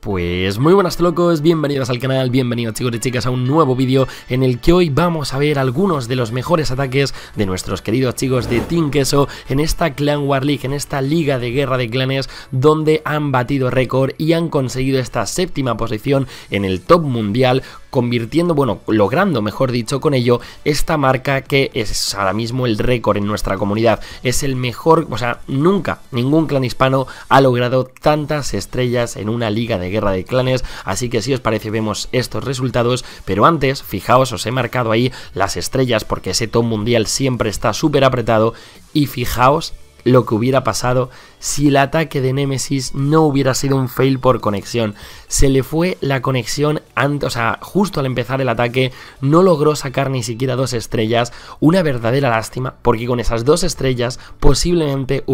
Pues muy buenas locos, bienvenidos al canal, bienvenidos chicos y chicas a un nuevo vídeo en el que hoy vamos a ver algunos de los mejores ataques de nuestros queridos chicos de Team Queso en esta Clan War League, en esta liga de guerra de clanes donde han batido récord y han conseguido esta séptima posición en el top mundial, convirtiendo, bueno, logrando mejor dicho con ello, esta marca que es ahora mismo el récord en nuestra comunidad. Es el mejor, o sea, nunca ningún clan hispano ha logrado tantas estrellas en una liga de guerra de clanes, así que si os parece vemos estos resultados, pero antes fijaos, os he marcado ahí las estrellas porque ese top mundial siempre está súper apretado y fijaos lo que hubiera pasado si el ataque de Nemesis no hubiera sido un fail por conexión. Se le fue la conexión antes, o sea, justo al empezar el ataque no logró sacar ni siquiera dos estrellas, una verdadera lástima, porque con esas dos estrellas posiblemente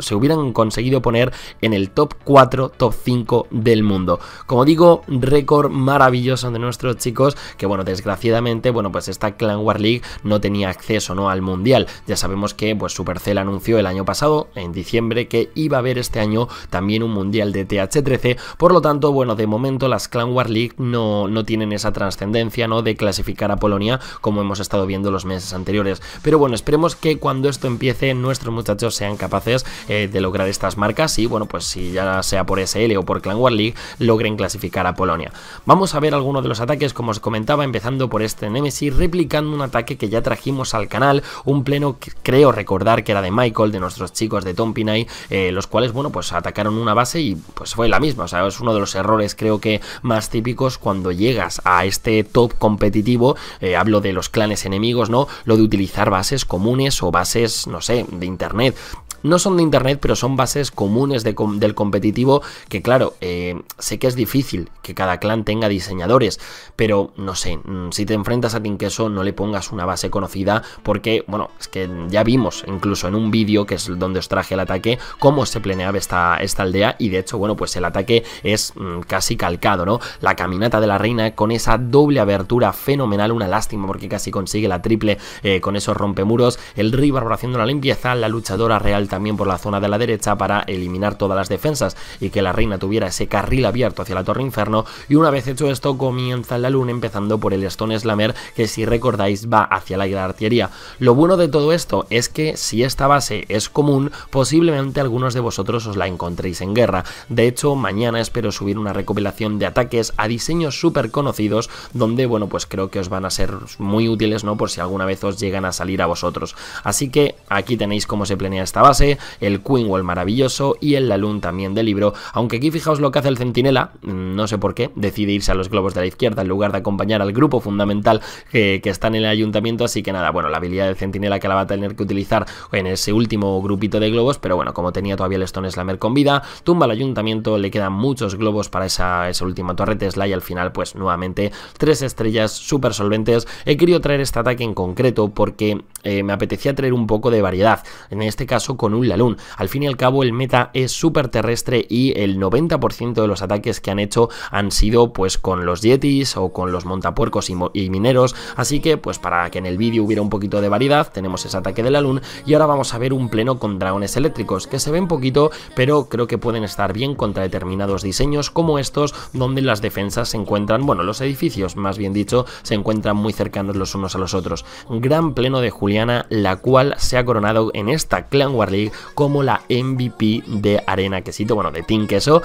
se hubieran conseguido poner en el top 4, top 5 del mundo. Como digo, récord maravilloso de nuestros chicos, que bueno, desgraciadamente, bueno, pues esta Clan War League no tenía acceso, ¿no?, al mundial. Ya sabemos que pues Supercell anunció el año pasado, en diciembre, que iba a haber este año también un mundial de TH13, por lo tanto, bueno, de momento las Clan War League no tienen esa trascendencia, ¿no?, de clasificar a Polonia como hemos estado viendo los meses anteriores, pero bueno, esperemos que cuando esto empiece nuestros muchachos sean capaces de lograr estas marcas y bueno, pues si ya sea por SL o por Clan War League logren clasificar a Polonia. Vamos a ver algunos de los ataques, como os comentaba, empezando por este Nemesis, replicando un ataque que ya trajimos al canal, un pleno que creo recordar que era de Michael, de nuestro chicos de Tompinay, los cuales, bueno, pues atacaron una base y pues fue la misma. O sea, es uno de los errores creo que más típicos cuando llegas a este top competitivo, hablo de los clanes enemigos, ¿no?, lo de utilizar bases comunes o bases, no sé, de internet. No son de internet, pero son bases comunes del competitivo, que claro, sé que es difícil que cada clan tenga diseñadores, pero no sé, si te enfrentas a Team Queso no le pongas una base conocida, porque bueno, es que ya vimos incluso en un vídeo que es donde os traje el ataque, cómo se planeaba esta aldea, y de hecho, bueno, pues el ataque es casi calcado, ¿no? La caminata de la reina con esa doble abertura fenomenal, una lástima porque casi consigue la triple con esos rompemuros, el rey bárbaro haciendo la limpieza, la luchadora real también por la zona de la derecha para eliminar todas las defensas y que la reina tuviera ese carril abierto hacia la torre inferno, y una vez hecho esto comienza la luna empezando por el Stone Slammer, que si recordáis va hacia la artillería. Lo bueno de todo esto es que si esta base es común, posiblemente algunos de vosotros os la encontréis en guerra. De hecho, mañana espero subir una recopilación de ataques a diseños súper conocidos donde, bueno, pues creo que os van a ser muy útiles, ¿no?, por si alguna vez os llegan a salir a vosotros. Así que aquí tenéis cómo se planea esta base, el Queen Wall maravilloso y el Lalun también de libro, aunque aquí fijaos lo que hace el centinela, no sé por qué decide irse a los globos de la izquierda en lugar de acompañar al grupo fundamental que está en el ayuntamiento, así que nada, bueno, la habilidad del centinela que la va a tener que utilizar en ese último grupito de globos, pero bueno, como tenía todavía el Stone Slammer con vida, tumba el ayuntamiento, le quedan muchos globos para esa última torre Tesla y al final pues nuevamente tres estrellas súper solventes. He querido traer este ataque en concreto porque me apetecía traer un poco de variedad, en este caso con un Lalun. Al fin y al cabo el meta es súper terrestre y el 90% de los ataques que han hecho han sido pues con los yetis o con los montapuercos y mineros, así que pues para que en el vídeo hubiera un poquito de variedad tenemos ese ataque de Lalun. Y ahora vamos a ver un pleno con dragones eléctricos que se ven poquito, pero creo que pueden estar bien contra determinados diseños como estos, donde las defensas se encuentran, bueno, los edificios más bien dicho, se encuentran muy cercanos los unos a los otros. Gran pleno de Juliana, la cual se ha coronado en esta Clan War League como la MVP de Arena Quesito, bueno, de Team Queso,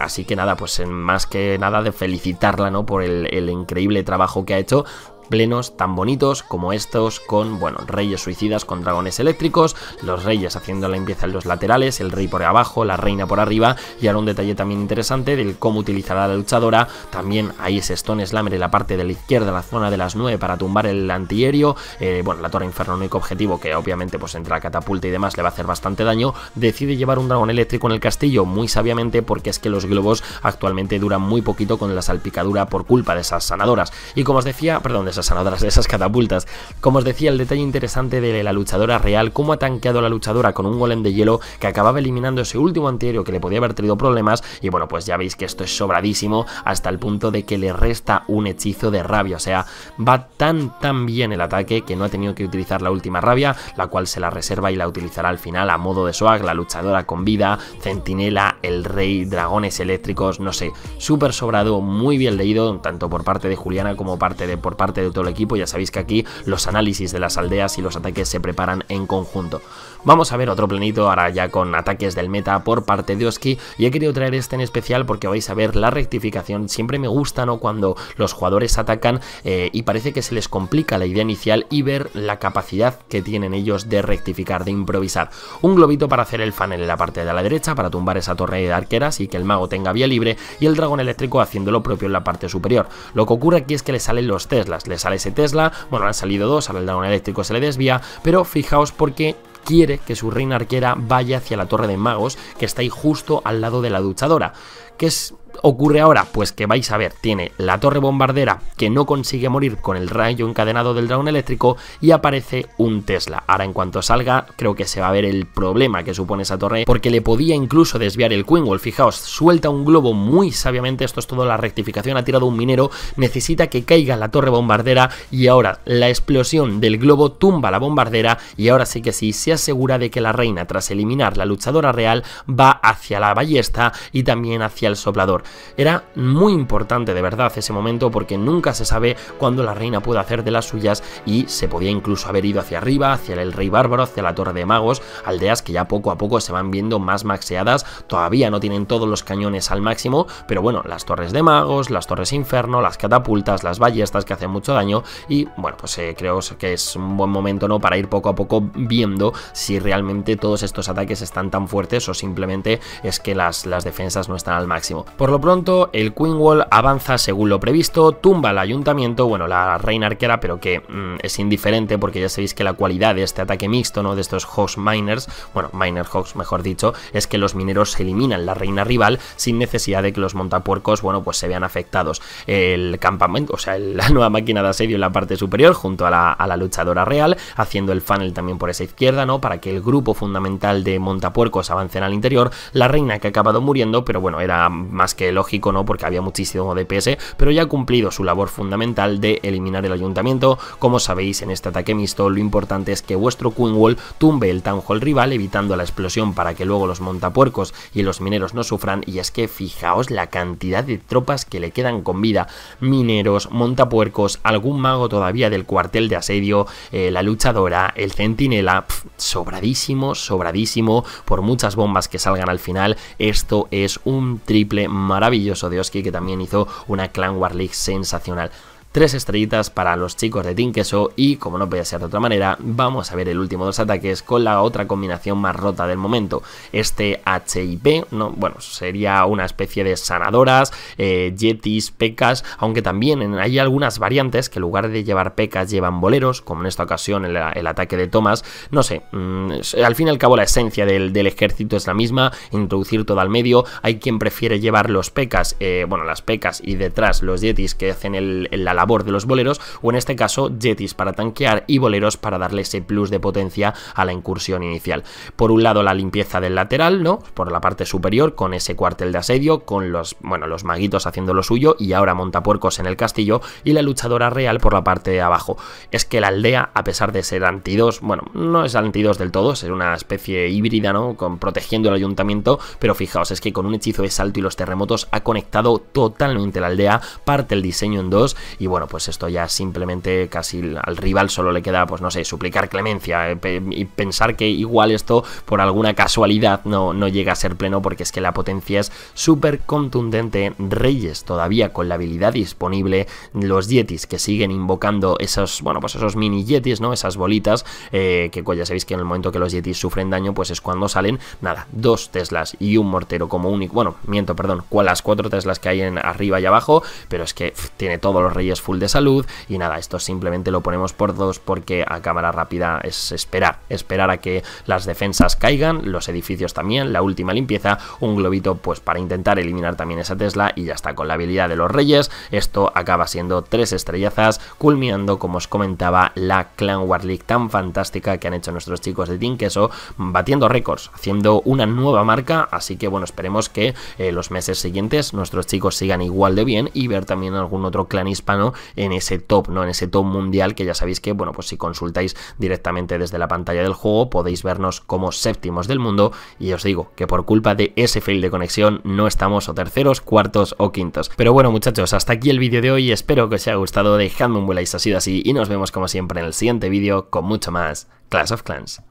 así que nada, pues más que nada de felicitarla, ¿no?, por el increíble trabajo que ha hecho. Plenos tan bonitos como estos con, bueno, reyes suicidas con dragones eléctricos, los reyes haciendo la limpieza en los laterales, el rey por abajo, la reina por arriba, y ahora un detalle también interesante del cómo utilizará la luchadora, también ahí ese Stone Slammer en la parte de la izquierda, la zona de las 9 para tumbar el antiaéreo, bueno, la torre inferno único objetivo que obviamente pues entre la catapulta y demás le va a hacer bastante daño, decide llevar un dragón eléctrico en el castillo muy sabiamente porque es que los globos actualmente duran muy poquito con la salpicadura por culpa de esas sanadoras, y como os decía, perdón, de cosas, a otras de esas catapultas. Como os decía, el detalle interesante de la luchadora real, cómo ha tanqueado la luchadora con un golem de hielo que acababa eliminando ese último antiaéreo que le podía haber traído problemas. Y bueno, pues ya veis que esto es sobradísimo hasta el punto de que le resta un hechizo de rabia. O sea, va tan bien el ataque que no ha tenido que utilizar la última rabia, la cual se la reserva y la utilizará al final a modo de swag, la luchadora con vida, centinela, el rey, dragones eléctricos, no sé, súper sobrado, muy bien leído, tanto por parte de Juliana como por parte de todo el equipo. Ya sabéis que aquí los análisis de las aldeas y los ataques se preparan en conjunto. Vamos a ver otro planito ahora ya con ataques del meta por parte de Oski, y he querido traer este en especial porque vais a ver la rectificación. Siempre me gusta, ¿no?, cuando los jugadores atacan y parece que se les complica la idea inicial, y ver la capacidad que tienen ellos de rectificar, de improvisar. Un globito para hacer el funnel en la parte de la derecha para tumbar esa torre de arqueras y que el mago tenga vía libre, y el dragón eléctrico haciendo lo propio en la parte superior. Lo que ocurre aquí es que le salen los Teslas, le sale ese Tesla, bueno, han salido dos, ahora el dragón eléctrico se le desvía, pero fijaos porque quiere que su reina arquera vaya hacia la torre de magos que está ahí justo al lado de la duchadora. ¿Qué es? Ocurre ahora, pues que vais a ver, tiene la torre bombardera que no consigue morir con el rayo encadenado del dragón eléctrico, y aparece un Tesla. Ahora en cuanto salga creo que se va a ver el problema que supone esa torre, porque le podía incluso desviar el Queenwall. Fijaos, suelta un globo muy sabiamente, esto es toda la rectificación, ha tirado un minero, necesita que caiga la torre bombardera, y ahora la explosión del globo tumba la bombardera, y ahora sí que sí, se asegura de que la reina, tras eliminar la luchadora real, va hacia la ballesta y también hacia el soplador. Era muy importante de verdad ese momento, porque nunca se sabe cuándo la reina puede hacer de las suyas, y se podía incluso haber ido hacia arriba, hacia el rey bárbaro, hacia la torre de magos, aldeas que ya poco a poco se van viendo más maxeadas. Todavía no tienen todos los cañones al máximo, pero bueno, las torres de magos, las torres inferno, las catapultas, las ballestas que hacen mucho daño. Y bueno, pues creo que es un buen momento, ¿no?, para ir poco a poco viendo si realmente todos estos ataques están tan fuertes o simplemente es que las defensas no están al máximo. Por lo pronto, el Queenwall avanza según lo previsto, tumba el ayuntamiento, bueno, la reina arquera, pero que es indiferente, porque ya sabéis que la cualidad de este ataque mixto, ¿no?, de estos Hogs Miners, bueno, Miner Hogs mejor dicho, es que los mineros eliminan la reina rival sin necesidad de que los montapuercos, bueno, pues se vean afectados. El campamento, o sea, la nueva máquina de asedio en la parte superior, junto a la luchadora real, haciendo el funnel también por esa izquierda, ¿no?, para que el grupo fundamental de montapuercos avancen al interior. La reina que ha acabado muriendo, pero bueno, era más que lógico, ¿no?, porque había muchísimo DPS, pero ya ha cumplido su labor fundamental de eliminar el ayuntamiento. Como sabéis, en este ataque mixto lo importante es que vuestro Queenwall tumbe el Town Hall rival, evitando la explosión para que luego los montapuercos y los mineros no sufran. Y es que fijaos la cantidad de tropas que le quedan con vida: mineros, montapuercos, algún mago todavía del cuartel de asedio, la luchadora, el centinela. Sobradísimo, sobradísimo, por muchas bombas que salgan al final. Esto es un triple maravilloso de Oski, que también hizo una Clan War League sensacional. 3 estrellitas para los chicos de Team Queso. Y como no podía ser de otra manera, vamos a ver el último de los ataques con la otra combinación más rota del momento. Este HIP, ¿no?, bueno, sería una especie de sanadoras, yetis, pecas, aunque también hay algunas variantes que en lugar de llevar pecas llevan boleros, como en esta ocasión el ataque de Tomás. No sé, al fin y al cabo la esencia del ejército es la misma, introducir todo al medio. Hay quien prefiere llevar los pecas, bueno, las pecas y detrás los yetis que hacen la labor de los boleros, o en este caso yetis para tanquear y boleros para darle ese plus de potencia a la incursión inicial. Por un lado, la limpieza del lateral, ¿no?, por la parte superior, con ese cuartel de asedio, con los maguitos haciendo lo suyo, y ahora montapuercos en el castillo, y la luchadora real por la parte de abajo. Es que la aldea, a pesar de ser anti-2, bueno, no es anti-2 del todo, es una especie híbrida, ¿no?, protegiendo el ayuntamiento, pero fijaos, es que con un hechizo de salto y los terremotos ha conectado totalmente la aldea, parte el diseño en dos. Y bueno, pues esto ya simplemente casi al rival solo le queda, pues no sé, suplicar clemencia y pensar que igual esto por alguna casualidad no llega a ser pleno, porque es que la potencia es súper contundente. Reyes todavía con la habilidad disponible, los yetis que siguen invocando esos, bueno, pues esos mini yetis, ¿no?, esas bolitas que ya sabéis que en el momento que los yetis sufren daño, pues es cuando salen. Nada, 2 Teslas y un mortero como único, bueno, miento, perdón, con las 4 Teslas que hay arriba y abajo, pero es que tiene todos los reyes tienes full de salud. Y nada, esto simplemente lo ponemos por 2 porque a cámara rápida es esperar a que las defensas caigan, los edificios también, la última limpieza, un globito pues para intentar eliminar también esa Tesla y ya está. Con la habilidad de los reyes esto acaba siendo 3 estrellazas, culminando, como os comentaba, la Clan War League tan fantástica que han hecho nuestros chicos de Team Queso, batiendo récords, haciendo una nueva marca. Así que bueno, esperemos que los meses siguientes nuestros chicos sigan igual de bien y ver también algún otro clan hispano en ese top, ¿no? En ese top mundial, que ya sabéis que, bueno, pues si consultáis directamente desde la pantalla del juego podéis vernos como séptimos del mundo, y os digo que por culpa de ese fail de conexión no estamos o terceros, cuartos o quintos. Pero bueno, muchachos, hasta aquí el vídeo de hoy, espero que os haya gustado, dejadme un buen like si ha sido así y nos vemos como siempre en el siguiente vídeo con mucho más Clash of Clans.